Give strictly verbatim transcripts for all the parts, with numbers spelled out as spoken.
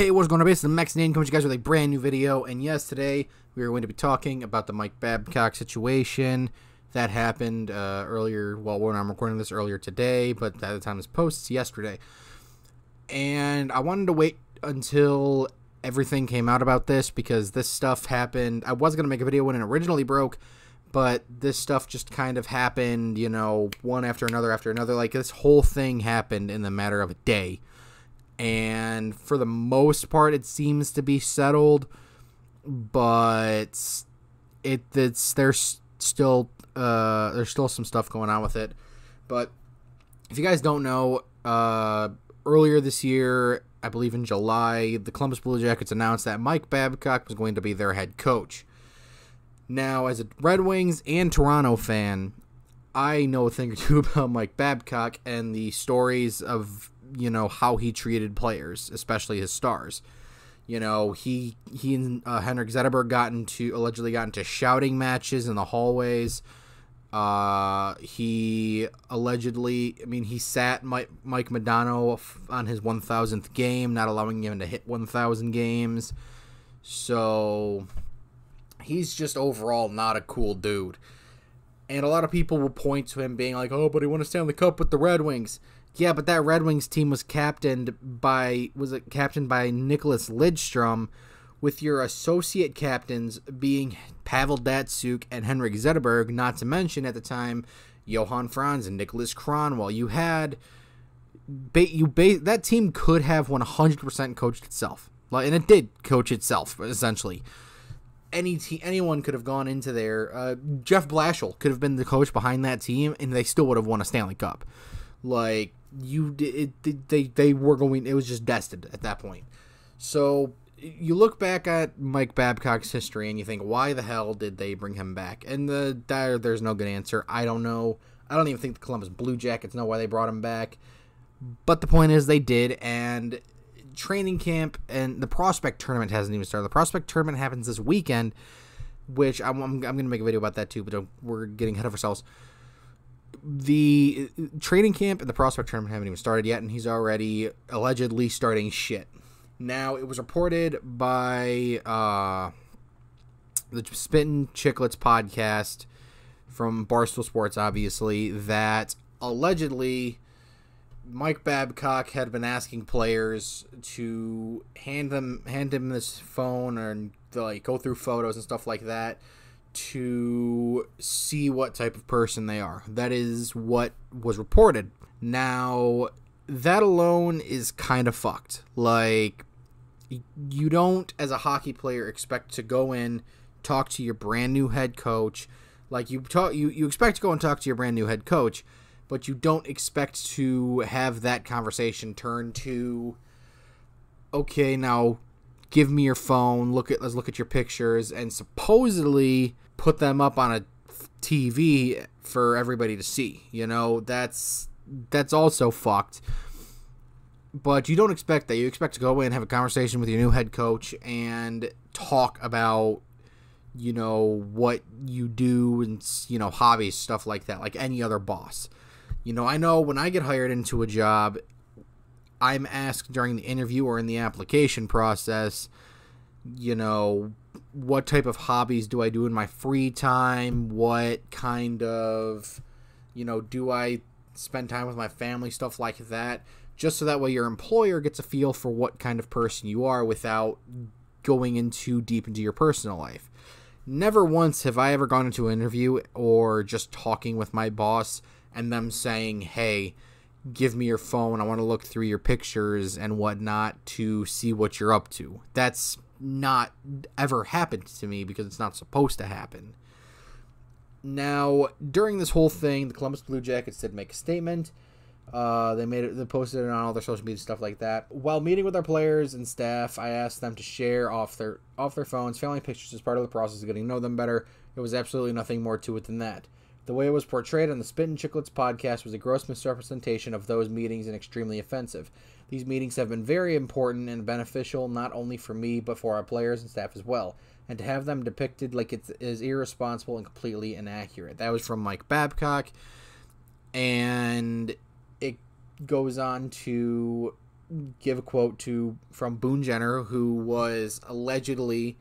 Hey, what's going on, guys? It's Max Nane coming to you guys with a brand new video. And yes, today we are going to be talking about the Mike Babcock situation that happened uh, earlier. Well, when I'm recording this earlier today, but at the time this posts yesterday. And I wanted to wait until everything came out about this because this stuff happened. I was going to make a video when it originally broke, but this stuff just kind of happened, you know, one after another after another. Like, this whole thing happened in the matter of a day. And for the most part, it seems to be settled, but it it's there's still uh, there's still some stuff going on with it. But if you guys don't know, uh, earlier this year, I believe in July, the Columbus Blue Jackets announced that Mike Babcock was going to be their head coach. Now, as a Red Wings and Toronto fan, I know a thing or two about Mike Babcock and the stories of, you know, how he treated players, especially his stars. You know, he he and uh, Henrik Zetterberg got into allegedly got into shouting matches in the hallways. Uh, he allegedly, I mean, he sat Mike, Mike Madonna on his one thousandth game, not allowing him to hit one thousand games. So he's just overall not a cool dude. And a lot of people will point to him being like, oh, but he won a Stanley Cup with the Red Wings. Yeah, but that Red Wings team was captained by was it captained by Nicholas Lidstrom, with your associate captains being Pavel Datsuk and Henrik Zetterberg, not to mention at the time Johan Franzen and Nicholas Kronwall. You had you that team could have one hundred percent coached itself, and it did coach itself essentially. Any te anyone could have gone into there. Uh, Jeff Blashill could have been the coach behind that team, and they still would have won a Stanley Cup. Like, you did, it, they they were going. It was just destined at that point. So you look back at Mike Babcock's history and you think, why the hell did they bring him back? And the there's no good answer. I don't know. I don't even think the Columbus Blue Jackets know why they brought him back. But the point is, they did. And training camp and the prospect tournament hasn't even started. The prospect tournament happens this weekend, which I'm I'm, I'm going to make a video about that too. But don't, we're getting ahead of ourselves. The training camp and the prospect tournament haven't even started yet, and he's already allegedly starting shit. Now, it was reported by uh, the Spittin' Chiclets podcast from Barstool Sports, obviously, that allegedly Mike Babcock had been asking players to hand them hand him this phone and like go through photos and stuff like that, to see what type of person they are. That is what was reported. Now, that alone is kind of fucked. Like, you don't, as a hockey player, expect to go in, talk to your brand new head coach. Like, you talk, you, you expect to go and talk to your brand new head coach, but you don't expect to have that conversation turn to, okay, now give me your phone, look at let's look at your pictures, and supposedly put them up on a T V for everybody to see. You know, that's that's also fucked. But you don't expect that. You expect to go in, have a conversation with your new head coach, and talk about, you know, what you do and, you know, hobbies, stuff like that, like any other boss. You know, I know when I get hired into a job, I'm asked during the interview or in the application process, you know, what type of hobbies do I do in my free time? What kind of, you know, do I spend time with my family? Stuff like that. Just so that way your employer gets a feel for what kind of person you are without going in too deep into your personal life. Never once have I ever gone into an interview or just talking with my boss and them saying, hey, give me your phone, I want to look through your pictures and whatnot to see what you're up to. That's not ever happened to me because it's not supposed to happen. Now, during this whole thing, the Columbus Blue Jackets did make a statement. Uh, they made it, they posted it on all their social media, stuff like that. While meeting with our players and staff, I asked them to share off their off their phones family pictures as part of the process of getting to know them better. There was absolutely nothing more to it than that. The way it was portrayed on the Spittin' Chiclets podcast was a gross misrepresentation of those meetings and extremely offensive. These meetings have been very important and beneficial not only for me but for our players and staff as well. And to have them depicted like it is irresponsible and completely inaccurate. That was from Mike Babcock. And it goes on to give a quote to from Boone Jenner, who was allegedly,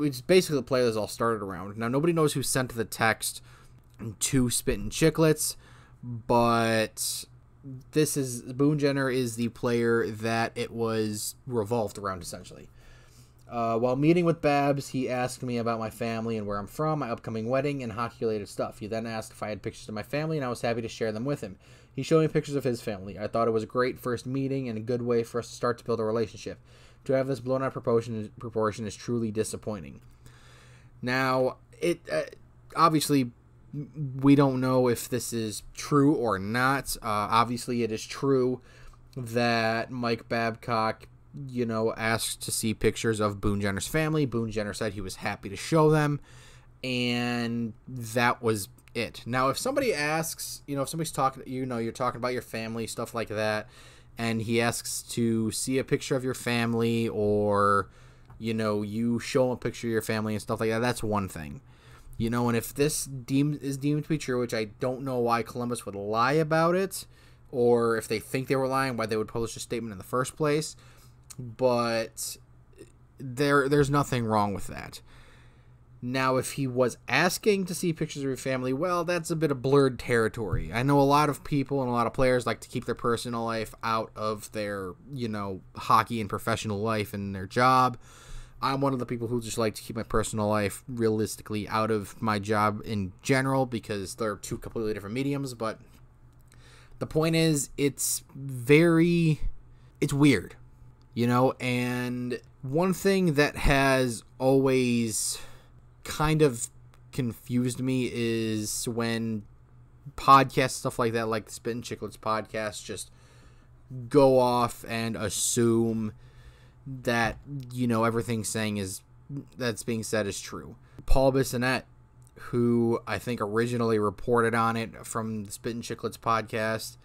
it's basically the play this all started around. Now, nobody knows who sent the text to Spittin' Chiclets, but this is, Boone Jenner is the player that it was revolved around, essentially. Uh, while meeting with Babs, he asked me about my family and where I'm from, my upcoming wedding, and hockey-related stuff. He then asked if I had pictures of my family, and I was happy to share them with him. He showed me pictures of his family. I thought it was a great first meeting and a good way for us to start to build a relationship. To have this blown out proportion, proportion is truly disappointing. Now, it uh, obviously, we don't know if this is true or not. Uh, obviously, it is true that Mike Babcock, you know, asked to see pictures of Boone Jenner's family. Boone Jenner said he was happy to show them, and that was it. Now, if somebody asks, you know, if somebody's talking, you know, you're talking about your family, stuff like that, and he asks to see a picture of your family, or, you know, you show him a picture of your family and stuff like that, that's one thing. You know, and if this deemed, is deemed to be true, which I don't know why Columbus would lie about it, or if they think they were lying, why they would publish a statement in the first place, but there there's nothing wrong with that. Now, if he was asking to see pictures of your family, well, that's a bit of blurred territory. I know a lot of people and a lot of players like to keep their personal life out of their, you know, hockey and professional life and their job. I'm one of the people who just like to keep my personal life realistically out of my job in general, because they're two completely different mediums. But the point is, it's very, it's weird. You know, and one thing that has always kind of confused me is when podcasts, stuff like that, like the Spittin' Chiclets podcast, just go off and assume that, you know, everything saying is, that's being said is true. Paul Bissonnette, who I think originally reported on it from the Spittin' Chiclets podcast,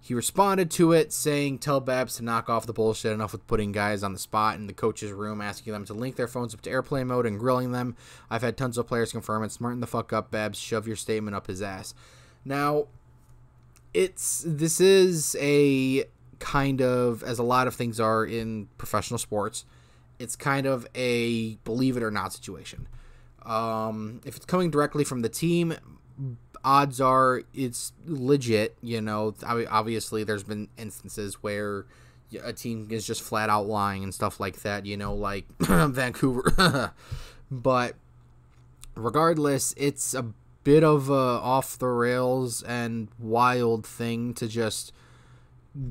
he responded to it saying, tell Babs to knock off the bullshit, enough with putting guys on the spot in the coach's room, asking them to link their phones up to airplane mode and grilling them. I've had tons of players confirm it. Smarten the fuck up, Babs. Shove your statement up his ass. Now, it's this is a kind of, as a lot of things are in professional sports, it's kind of a believe it or not situation. Um, if it's coming directly from the team, odds are it's legit. You know, obviously there's been instances where a team is just flat out lying and stuff like that, you know, like Vancouver. But regardless, it's a bit of a off the rails and wild thing to just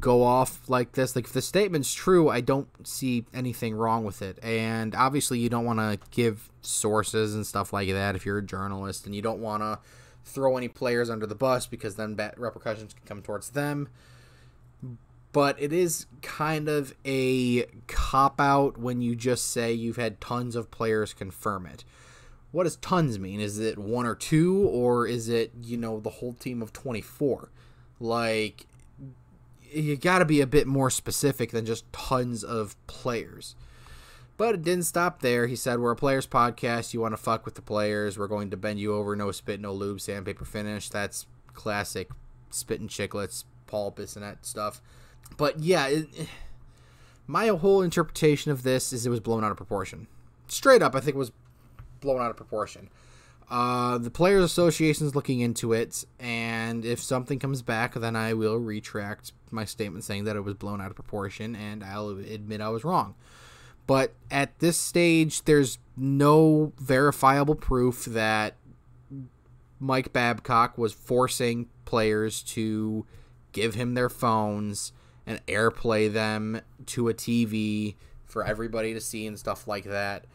go off like this. Like, if the statement's true, I don't see anything wrong with it. And obviously you don't want to give sources and stuff like that if you're a journalist, and you don't want to throw any players under the bus, because then bad repercussions can come towards them. But it is kind of a cop-out when you just say you've had tons of players confirm it. What does tons mean? Is it one or two, or is it, you know, the whole team of twenty-four? Like, you gotta be a bit more specific than just tons of players. But it didn't stop there. He said, we're a players podcast. You want to fuck with the players, we're going to bend you over. No spit, no lube, sandpaper finish. That's classic Spittin' Chiclets, Paul Bissonnette stuff. But yeah, it, my whole interpretation of this is it was blown out of proportion. Straight up, I think it was blown out of proportion. Uh, the Players Association is looking into it, and if something comes back, then I will retract my statement saying that it was blown out of proportion, and I'll admit I was wrong. But at this stage, there's no verifiable proof that Mike Babcock was forcing players to give him their phones and airplay them to a T V for everybody to see and stuff like that.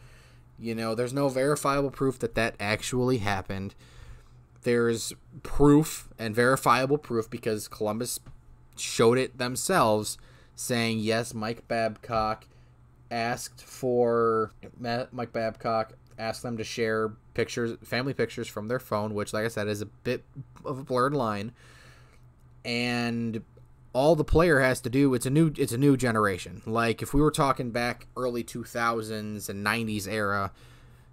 You know, there's no verifiable proof that that actually happened. There's proof and verifiable proof, because Columbus showed it themselves, saying, yes, Mike Babcock asked for Mike Babcock asked them to share pictures, family pictures from their phone, which, like I said, is a bit of a blurred line. And all the player has to do, it's a new it's a new generation. Like, if we were talking back early two thousands and nineties era,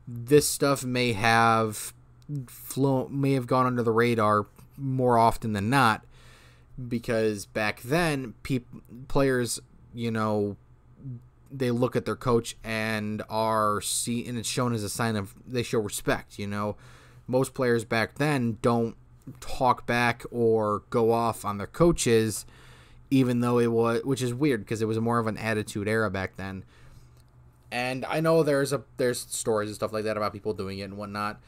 this stuff may have flown, may have gone under the radar more often than not. because back then people, players, you know, they look at their coach and are see, and it's shown as a sign of, they show respect. You know, most players back then don't talk back or go off on their coaches, even though it was, which is weird because it was more of an attitude era back then. And I know there's a, there's stories and stuff like that about people doing it and whatnot,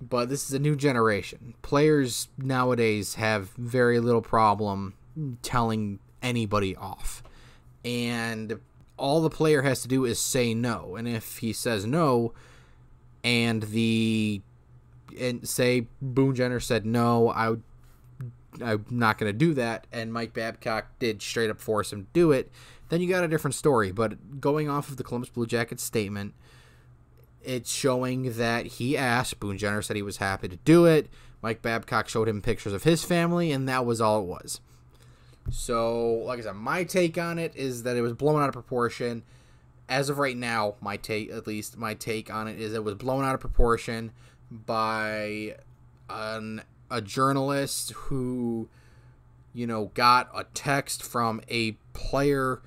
but this is a new generation. Players nowadays have very little problem telling anybody off, and all the player has to do is say no. And if he says no, and the and say Boone Jenner said no, I I'm not going to do that, and Mike Babcock did straight up force him to do it, then you got a different story. But going off of the Columbus Blue Jackets statement, it's showing that he asked. Boone Jenner said he was happy to do it. Mike Babcock showed him pictures of his family, and that was all it was. So, like I said, my take on it is that it was blown out of proportion. As of right now, my take, at least my take on it, is it was blown out of proportion by an a journalist who, you know, got a text from a player,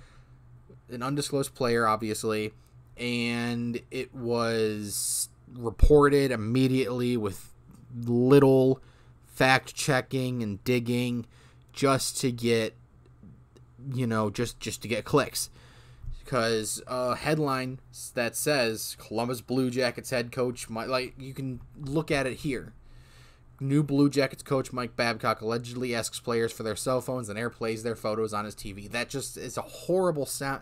an undisclosed player, obviously, and it was reported immediately with little fact checking and digging, just to get, you know, just just to get clicks, because a headline that says Columbus Blue Jackets head coach, Mike, like, you can look at it here. New Blue Jackets coach Mike Babcock allegedly asks players for their cell phones and airplays their photos on his T V. That just is a horrible sound.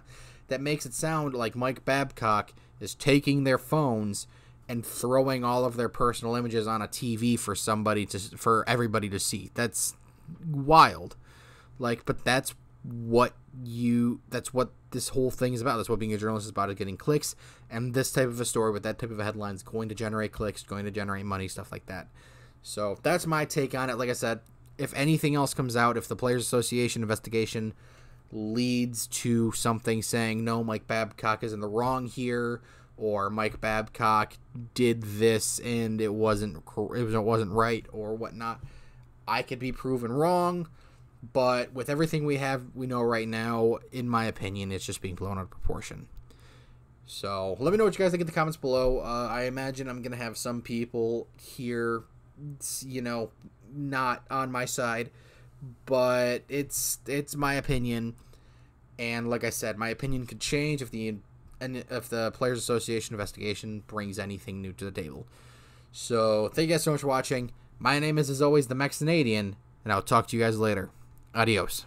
That makes it sound like Mike Babcock is taking their phones and throwing all of their personal images on a T V for somebody to, for everybody to see. That's wild. Like, but that's what you, that's what this whole thing is about. That's what being a journalist is about, is getting clicks. And this type of a story with that type of a headline is going to generate clicks, going to generate money, stuff like that. So that's my take on it. Like I said, if anything else comes out, if the Players Association investigation leads to something saying, no, Mike Babcock is in the wrong here, or Mike Babcock did this and it wasn't, it wasn't right or whatnot, I could be proven wrong. But with everything we have, we know right now, in my opinion, it's just being blown out of proportion. So let me know what you guys think in the comments below. Uh, I imagine I'm going to have some people here, you know, not on my side, but it's it's my opinion, and like I said, my opinion could change if the if the Players Association investigation brings anything new to the table. So thank you guys so much for watching. My name is, as always, the Mexanadian, and I'll talk to you guys later. Adios.